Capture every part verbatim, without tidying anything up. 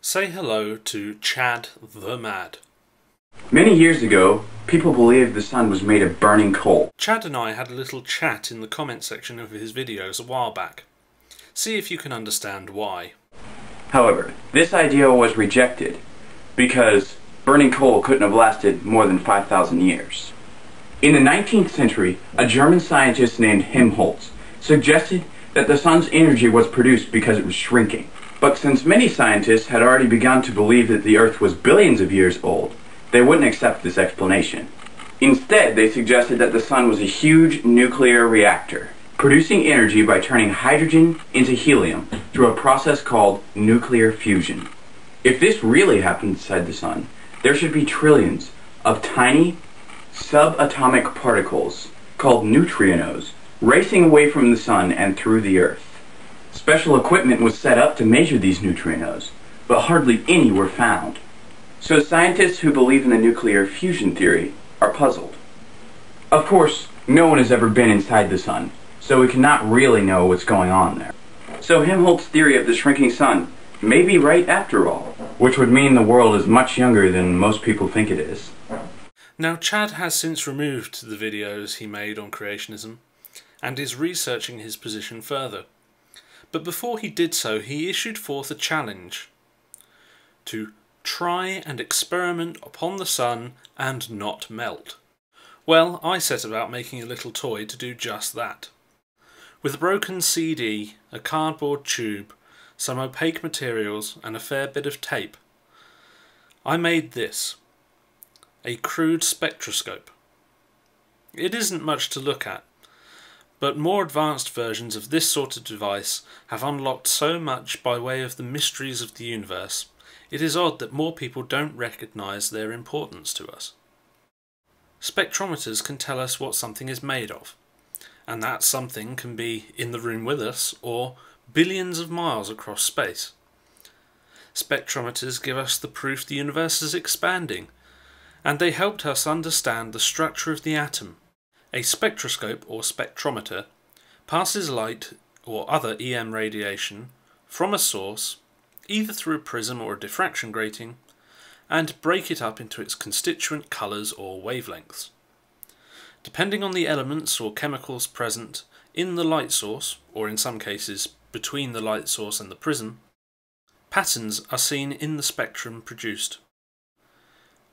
Say hello to Chad the Mad. Many years ago, people believed the sun was made of burning coal. Chad and I had a little chat in the comment section of his videos a while back. See if you can understand why. However, this idea was rejected because burning coal couldn't have lasted more than five thousand years. In the nineteenth century, a German scientist named Helmholtz suggested that the sun's energy was produced because it was shrinking. But since many scientists had already begun to believe that the Earth was billions of years old, they wouldn't accept this explanation. Instead, they suggested that the sun was a huge nuclear reactor, producing energy by turning hydrogen into helium through a process called nuclear fusion. If this really happened inside the sun, there should be trillions of tiny subatomic particles called neutrinos racing away from the sun and through the Earth. Special equipment was set up to measure these neutrinos, but hardly any were found. So scientists who believe in the nuclear fusion theory are puzzled. Of course, no one has ever been inside the sun, so we cannot really know what's going on there. So Helmholtz's theory of the shrinking sun may be right after all, which would mean the world is much younger than most people think it is. Now, Chad has since removed the videos he made on creationism, and is researching his position further. But before he did so, he issued forth a challenge to try and experiment upon the sun and not melt. Well, I set about making a little toy to do just that. With a broken C D, a cardboard tube, some opaque materials and a fair bit of tape, I made this, a crude spectroscope. It isn't much to look at, but more advanced versions of this sort of device have unlocked so much by way of the mysteries of the universe, it is odd that more people don't recognise their importance to us. Spectrometers can tell us what something is made of, and that something can be in the room with us or billions of miles across space. Spectrometers give us the proof the universe is expanding, and they helped us understand the structure of the atom. A spectroscope or spectrometer passes light or other E M radiation from a source, either through a prism or a diffraction grating, and break it up into its constituent colours or wavelengths. Depending on the elements or chemicals present in the light source, or in some cases between the light source and the prism, patterns are seen in the spectrum produced.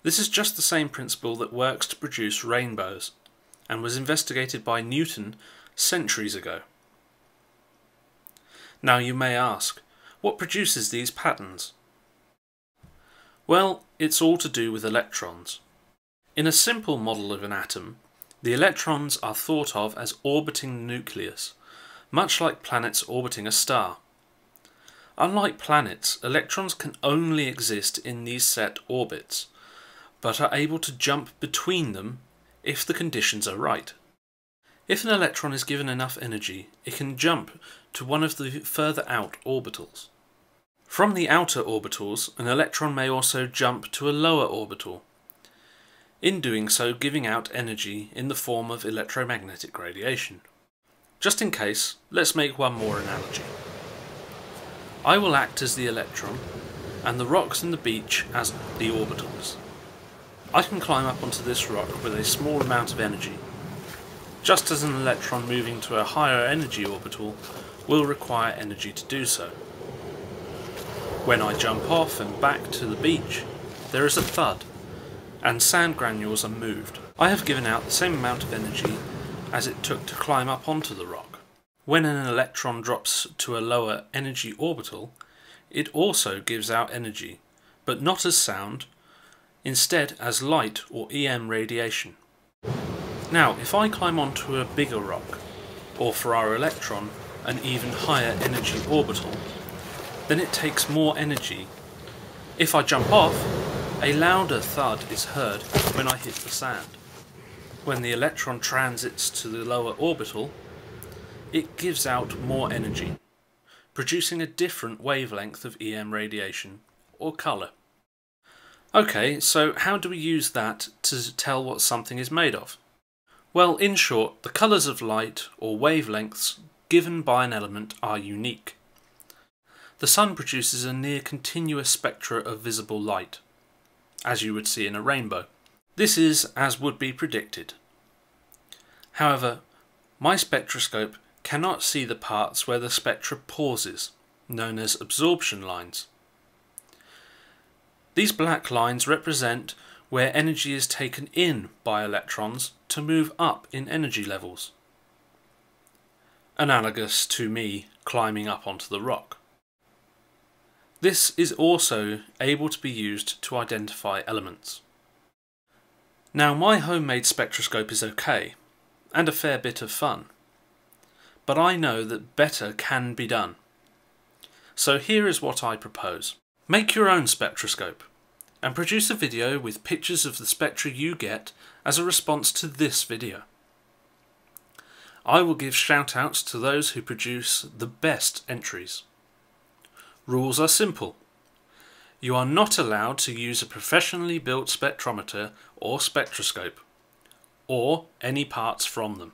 This is just the same principle that works to produce rainbows, and was investigated by Newton centuries ago. Now you may ask, what produces these patterns? Well, it's all to do with electrons. In a simple model of an atom, the electrons are thought of as orbiting the nucleus, much like planets orbiting a star. Unlike planets, electrons can only exist in these set orbits, but are able to jump between them if the conditions are right. If an electron is given enough energy, it can jump to one of the further out orbitals. From the outer orbitals, an electron may also jump to a lower orbital, in doing so giving out energy in the form of electromagnetic radiation. Just in case, let's make one more analogy. I will act as the electron, and the rocks and the beach as the orbitals. I can climb up onto this rock with a small amount of energy, just as an electron moving to a higher energy orbital will require energy to do so. When I jump off and back to the beach, there is a thud, and sand granules are moved. I have given out the same amount of energy as it took to climb up onto the rock. When an electron drops to a lower energy orbital, it also gives out energy, but not as sound, instead as light or E M radiation. Now, if I climb onto a bigger rock, or for our electron, an even higher energy orbital, then it takes more energy. If I jump off, a louder thud is heard when I hit the sand. When the electron transits to the lower orbital, it gives out more energy, producing a different wavelength of E M radiation or colour. Okay, so how do we use that to tell what something is made of? Well, in short, the colours of light, or wavelengths, given by an element are unique. The sun produces a near continuous spectra of visible light, as you would see in a rainbow. This is as would be predicted. However, my spectroscope cannot see the parts where the spectra pauses, known as absorption lines. These black lines represent where energy is taken in by electrons to move up in energy levels, analogous to me climbing up onto the rock. This is also able to be used to identify elements. Now, my homemade spectroscope is okay, and a fair bit of fun, but I know that better can be done. So here is what I propose. Make your own spectroscope, and produce a video with pictures of the spectra you get as a response to this video. I will give shout-outs to those who produce the best entries. Rules are simple. You are not allowed to use a professionally built spectrometer or spectroscope, or any parts from them.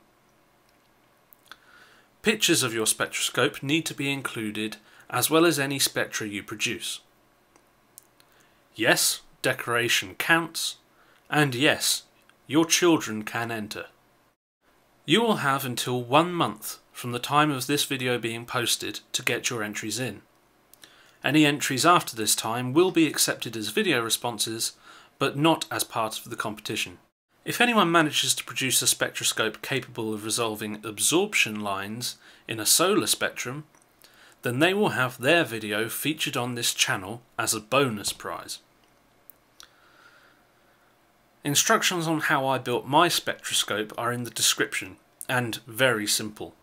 Pictures of your spectroscope need to be included, as well as any spectra you produce. Yes, decoration counts, and yes, your children can enter. You will have until one month from the time of this video being posted to get your entries in. Any entries after this time will be accepted as video responses, but not as part of the competition. If anyone manages to produce a spectroscope capable of resolving absorption lines in a solar spectrum, then they will have their video featured on this channel as a bonus prize. Instructions on how I built my spectroscope are in the description, and very simple.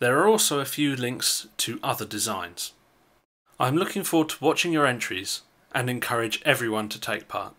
There are also a few links to other designs. I'm looking forward to watching your entries, and encourage everyone to take part.